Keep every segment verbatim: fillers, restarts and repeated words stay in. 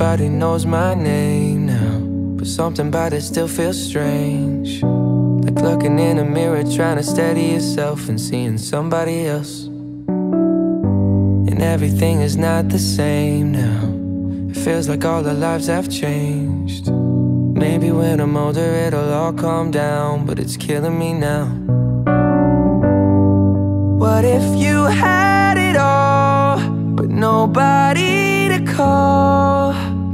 Everybody knows my name now, but something about it still feels strange. Like looking in a mirror, trying to steady yourself and seeing somebody else. And everything is not the same now. It feels like all our lives have changed. Maybe when I'm older it'll all calm down, but it's killing me now. What if you had it all, but nobody to call?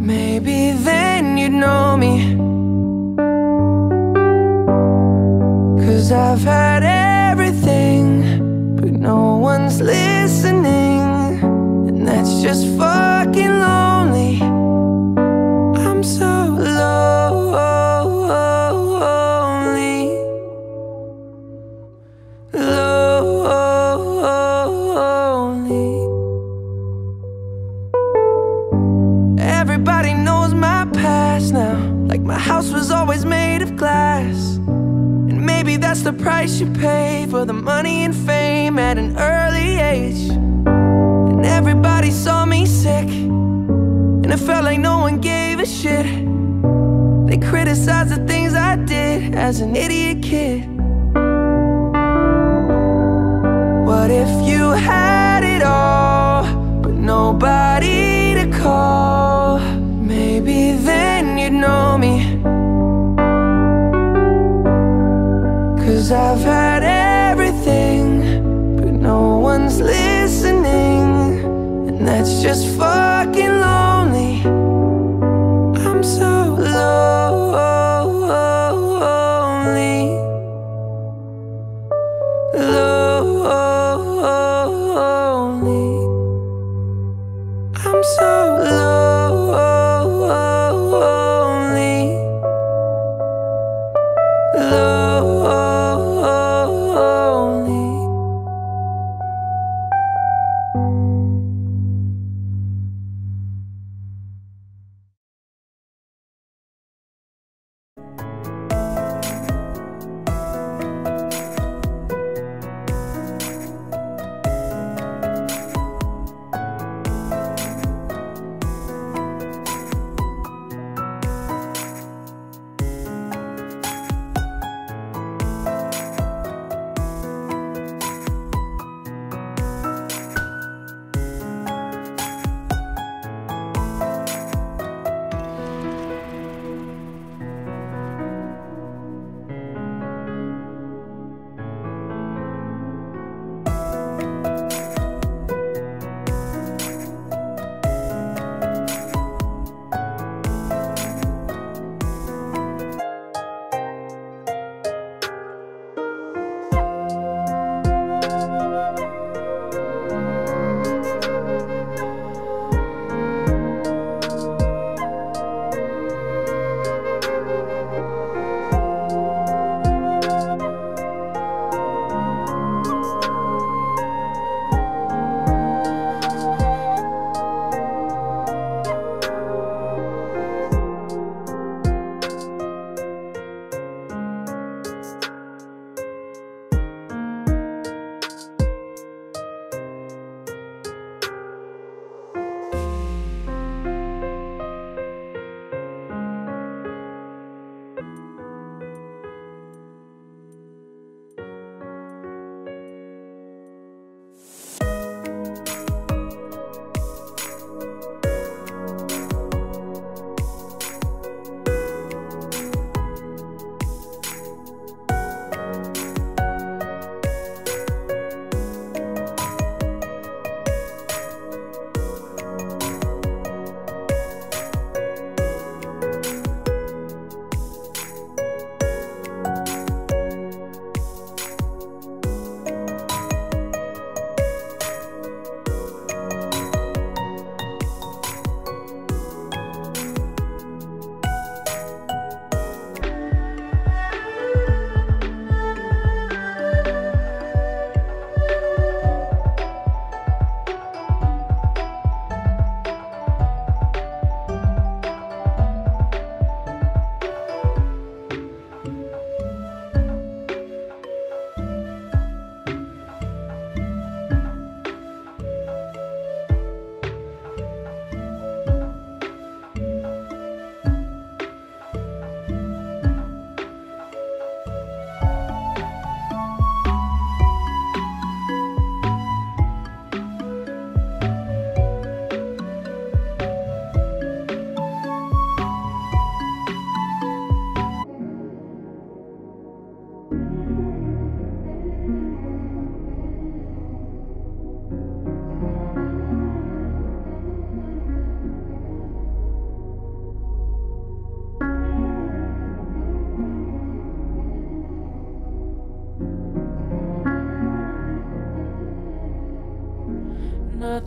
Maybe then you'd know me, 'cause I've had everything, but no one's listening. And that's just fucking lonely. I'm so lonely. Lonely. Everybody knows my past now, like my house was always made of glass. And maybe that's the price you pay for the money and fame at an early age. Everybody saw me sick, and it felt like no one gave a shit. They criticized the things I did as an idiot kid. What if you had it all, but nobody to call? Maybe then you'd know me, 'cause I've had everything, but no one's listening. And that's just fucking lonely. I'm so lonely. Lonely. I'm so lonely. Lonely.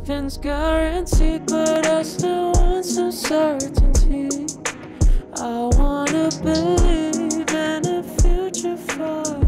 nothing's guaranteed, but I still want some certainty. I wanna believe in a future far.